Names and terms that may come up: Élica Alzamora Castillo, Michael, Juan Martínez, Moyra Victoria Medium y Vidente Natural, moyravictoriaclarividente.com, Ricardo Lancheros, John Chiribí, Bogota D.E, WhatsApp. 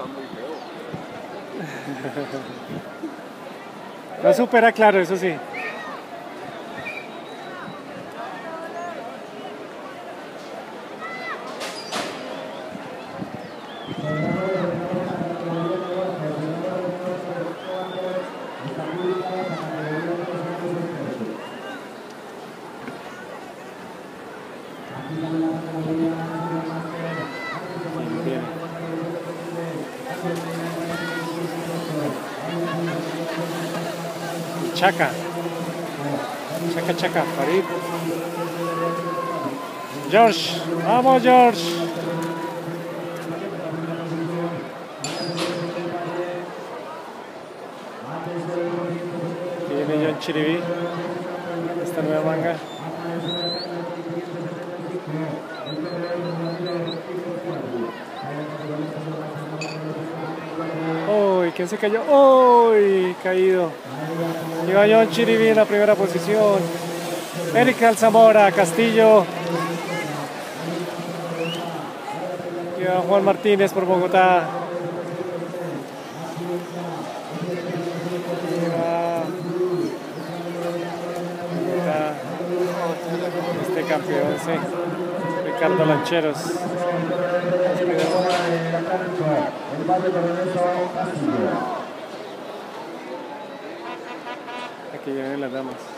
está muy feo. No supera Claro, eso sí. Chaca, chaca, chaca, Farid. George, vamos George. Tiene John Chiribí esta nueva manga. Uy, ¿quién se cayó? Uy, caído. Llegó John Chiribí en la primera posición. Élica Alzamora Castillo. Llegó Juan Martínez por Bogotá. Llega este campeón, sí. Ricardo Lancheros. Que lleven las damas.